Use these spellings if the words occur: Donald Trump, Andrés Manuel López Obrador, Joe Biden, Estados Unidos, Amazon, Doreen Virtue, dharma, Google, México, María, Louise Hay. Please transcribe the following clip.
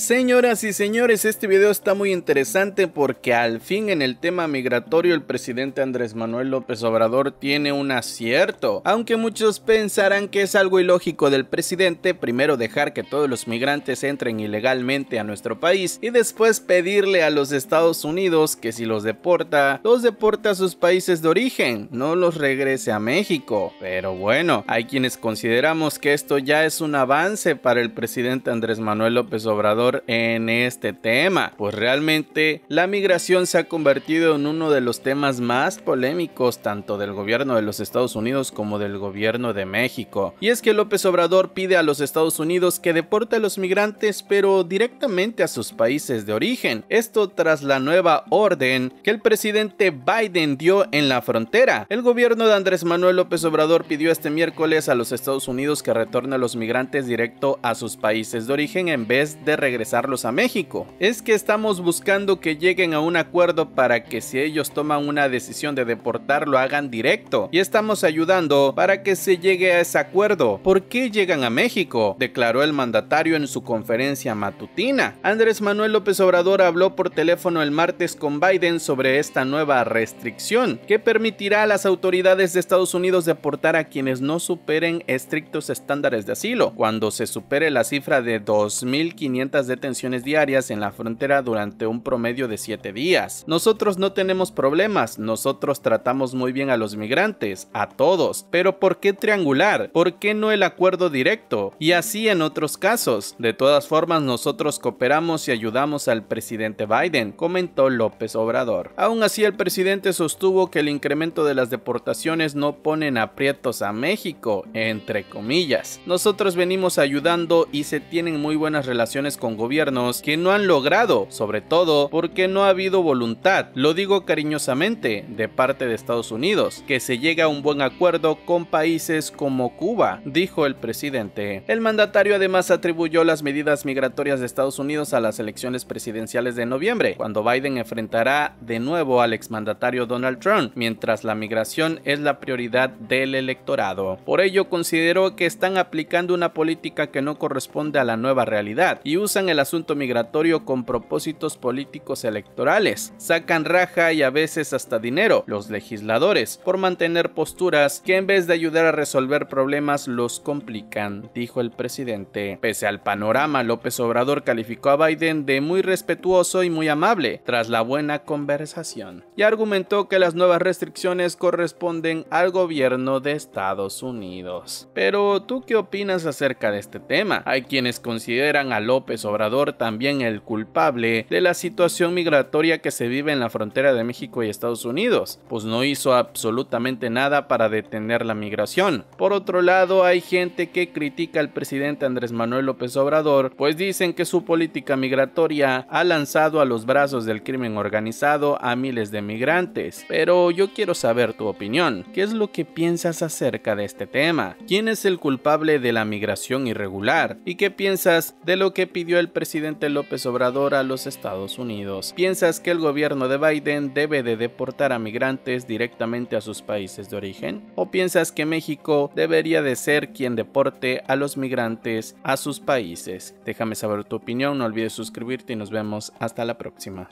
Señoras y señores, este video está muy interesante porque al fin en el tema migratorio el presidente Andrés Manuel López Obrador tiene un acierto. Aunque muchos pensarán que es algo ilógico del presidente primero dejar que todos los migrantes entren ilegalmente a nuestro país y después pedirle a los Estados Unidos que si los deporta a sus países de origen, no los regrese a México. Pero bueno, hay quienes consideramos que esto ya es un avance para el presidente Andrés Manuel López Obrador en este tema, pues realmente la migración se ha convertido en uno de los temas más polémicos tanto del gobierno de los Estados Unidos como del gobierno de México. Y es que López Obrador pide a los Estados Unidos que deporte a los migrantes pero directamente a sus países de origen, esto tras la nueva orden que el presidente Biden dio en la frontera. El gobierno de Andrés Manuel López Obrador pidió este miércoles a los Estados Unidos que retorne a los migrantes directo a sus países de origen en vez de regresarlos a México. Es que estamos buscando que lleguen a un acuerdo para que si ellos toman una decisión de deportar lo hagan directo y estamos ayudando para que se llegue a ese acuerdo. ¿Por qué llegan a México?, declaró el mandatario en su conferencia matutina. Andrés Manuel López Obrador habló por teléfono el martes con Biden sobre esta nueva restricción que permitirá a las autoridades de Estados Unidos deportar a quienes no superen estrictos estándares de asilo cuando se supere la cifra de 2,500 detenciones diarias en la frontera durante un promedio de 7 días. Nosotros no tenemos problemas, nosotros tratamos muy bien a los migrantes, a todos, pero ¿por qué triangular? ¿Por qué no el acuerdo directo? Y así en otros casos. De todas formas, nosotros cooperamos y ayudamos al presidente Biden, comentó López Obrador. Aún así, el presidente sostuvo que el incremento de las deportaciones no pone en aprietos a México, entre comillas. Nosotros venimos ayudando y se tienen muy buenas relaciones con gobiernos que no han logrado, sobre todo porque no ha habido voluntad, lo digo cariñosamente, de parte de Estados Unidos, que se llegue a un buen acuerdo con países como Cuba, dijo el presidente. El mandatario además atribuyó las medidas migratorias de Estados Unidos a las elecciones presidenciales de noviembre, cuando Biden enfrentará de nuevo al exmandatario Donald Trump, mientras la migración es la prioridad del electorado. Por ello consideró que están aplicando una política que no corresponde a la nueva realidad y usan el asunto migratorio con propósitos políticos electorales, sacan raja y a veces hasta dinero los legisladores por mantener posturas que en vez de ayudar a resolver problemas los complican, dijo el presidente. Pese al panorama, López Obrador calificó a Biden de muy respetuoso y muy amable tras la buena conversación y argumentó que las nuevas restricciones corresponden al gobierno de Estados Unidos. Pero ¿tú qué opinas acerca de este tema? Hay quienes consideran a López Obrador también el culpable de la situación migratoria que se vive en la frontera de México y Estados Unidos, pues no hizo absolutamente nada para detener la migración. Por otro lado, hay gente que critica al presidente Andrés Manuel López Obrador, pues dicen que su política migratoria ha lanzado a los brazos del crimen organizado a miles de migrantes. Pero yo quiero saber tu opinión. ¿Qué es lo que piensas acerca de este tema? ¿Quién es el culpable de la migración irregular? ¿Y qué piensas de lo que pidió el presidente López Obrador a los Estados Unidos? ¿Piensas que el gobierno de Biden debe de deportar a migrantes directamente a sus países de origen? ¿O piensas que México debería de ser quien deporte a los migrantes a sus países? Déjame saber tu opinión, no olvides suscribirte y nos vemos hasta la próxima.